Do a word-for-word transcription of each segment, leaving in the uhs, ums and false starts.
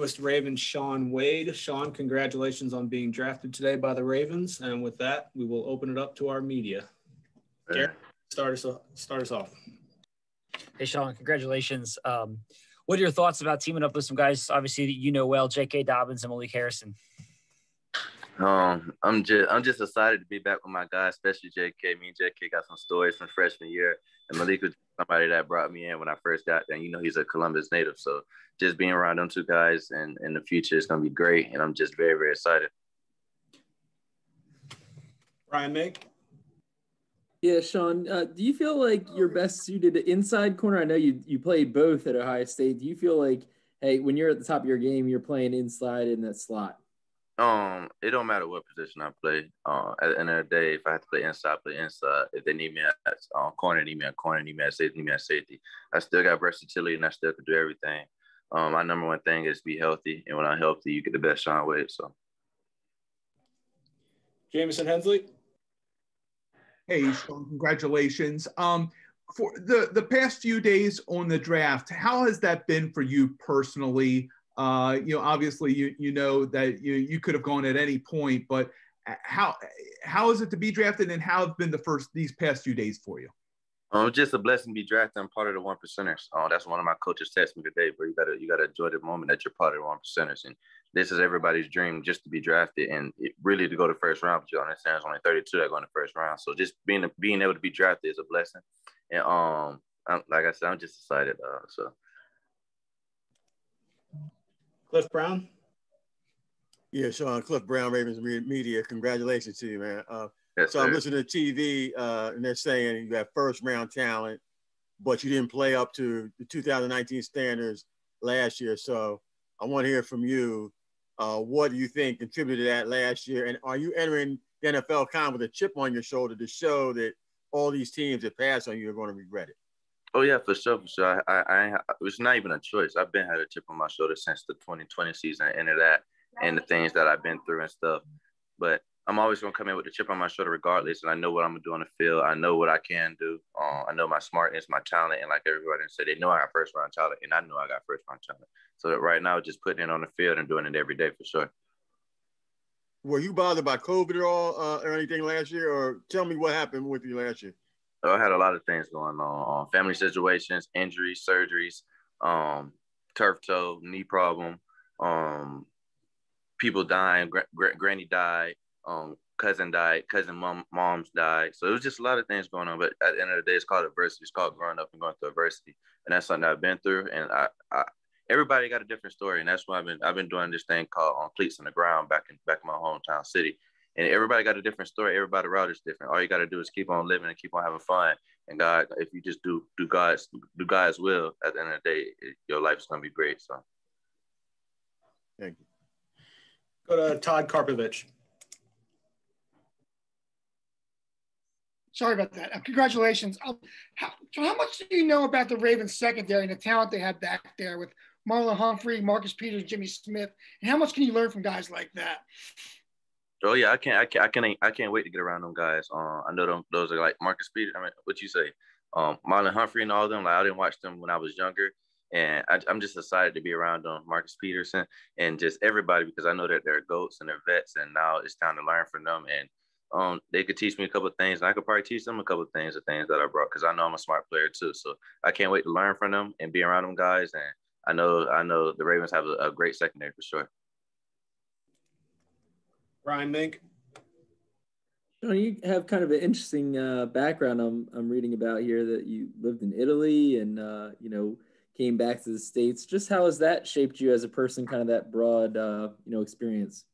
newest Raven, Shaun Wade. Shaun, congratulations on being drafted today by the Ravens. And with that, we will open it up to our media. Garrett, start us off, start us off. Hey, Shaun, congratulations. Um, what are your thoughts about teaming up with some guys, obviously, that you know well, J K Dobbins and Malik Harrison? Um, I'm just I'm just excited to be back with my guys, especially J K. Me and J K got some stories from freshman year, and Malik was somebody that brought me in when I first got there. And you know, he's a Columbus native, so just being around them two guys and in the future is going to be great, and I'm just very, very excited. Brian Mack? Yeah, Shaun, uh, do you feel like you're best suited to inside corner? I know you you played both at Ohio State. Do you feel like, hey, when you're at the top of your game, you're playing inside in that slot? Um, it don't matter what position I play. Uh, at the end of the day, if I have to play inside, I play inside. If they need me at uh, corner, need me at corner, need me at safety, need me at safety. I still got versatility, and I still can do everything. Um, my number one thing is be healthy, and when I'm healthy, you get the best Shaun Wade. So, Jameson Hensley. Hey, Shaun, congratulations. Um, for the the past few days on the draft, how has that been for you personally? Uh, you know, obviously, you you know that you you could have gone at any point, but how how is it to be drafted, and how have been the first these past few days for you? Um, just a blessing to be drafted. I'm part of the one percenters. Oh, that's one of my coaches texted me today, but you gotta you gotta enjoy the moment that you're part of the one percenters, and this is everybody's dream, just to be drafted and it, really to go to first round. But you understand, it's only thirty-two that go in the first round, so just being being able to be drafted is a blessing. And um, I'm, like I said, I'm just excited. Uh, so. Cliff Brown? Yeah, Shaun, Cliff Brown, Ravens Media. Congratulations to you, man. Uh, yes, so I'm listening to T V, uh, and they're saying you have first-round talent, but you didn't play up to the two thousand nineteen standards last year. So I want to hear from you. Uh, what do you think contributed to that last year? And are you entering the N F L Combine with a chip on your shoulder to show that all these teams that pass on you are going to regret it? Oh, yeah, for sure, for sure. I, I, I, it's not even a choice. I've been had a chip on my shoulder since the twenty twenty season and entered that and the things that I've been through and stuff. But I'm always going to come in with a chip on my shoulder regardless, and I know what I'm going to do on the field. I know what I can do. Uh, I know my smartness, my talent, and like everybody said, they know I got first-round talent, and I know I got first-round talent. So right now, just putting it on the field and doing it every day for sure. Were you bothered by COVID at all uh, or anything last year? Or tell me what happened with you last year. I had a lot of things going on, uh, family situations, injuries, surgeries, um, turf toe, knee problem, um, people dying, gr gr granny died, um, cousin died, cousin mom moms died. So it was just a lot of things going on. But at the end of the day, it's called adversity. It's called growing up and going through adversity. And that's something I've been through. And I, I everybody got a different story. And that's why I've been, I've been doing this thing called um, Cleats on the Ground back in, back in my hometown city. And everybody got a different story. Everybody route is different. All you got to do is keep on living and keep on having fun. And God, if you just do do God's do God's will, at the end of the day, it, your life is going to be great. So, thank you. Go to Todd Karpovich. Sorry about that. Uh, congratulations. Um, how, how much do you know about the Ravens secondary and the talent they have back there with Marlon Humphrey, Marcus Peters, Jimmy Smith? And how much can you learn from guys like that? Oh yeah, I can't, I can't, I can't, I can't wait to get around them guys. Um, I know them, those are like Marcus Peters. I mean, what you say, um, Marlon Humphrey and all them. Like I didn't watch them when I was younger, and I, I'm just excited to be around them, Marcus Peterson, and just everybody because I know that they're goats and they're vets, and now it's time to learn from them. And um, they could teach me a couple of things, and I could probably teach them a couple of things, the things that I brought, because I know I'm a smart player too. So I can't wait to learn from them and be around them guys. And I know, I know the Ravens have a, a great secondary for sure. Brian Mink. You have kind of an interesting uh, background I'm, I'm reading about here that you lived in Italy and, uh, you know, came back to the States. Just how has that shaped you as a person, kind of that broad, uh, you know, experience?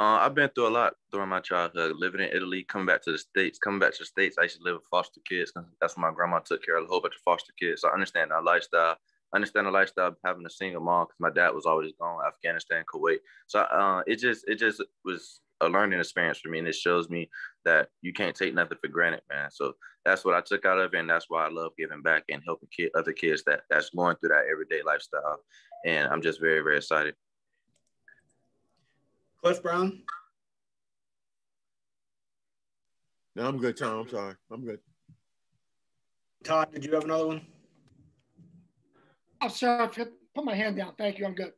Uh, I've been through a lot during my childhood, living in Italy, coming back to the States. Coming back to the States, I used to live with foster kids. That's when my grandma took care of a whole bunch of foster kids. So I understand our lifestyle. I understand the lifestyle of having a single mom because my dad was always gone, Afghanistan, Kuwait. So uh, it just it just was a learning experience for me, and it shows me that you can't take nothing for granted, man. So that's what I took out of it, and that's why I love giving back and helping kid, other kids that, that's going through that everyday lifestyle. And I'm just very, very excited. Cliff Brown? No, I'm good, Tom. I'm sorry. I'm good. Todd, did you have another one? I'm sorry, I put my hand down. Thank you. I'm good.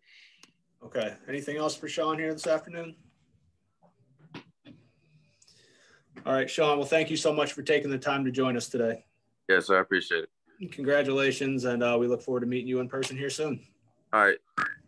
Okay. Anything else for Shaun here this afternoon? All right, Shaun, well, thank you so much for taking the time to join us today. Yes, sir, I appreciate it. Congratulations, and uh, we look forward to meeting you in person here soon. All right.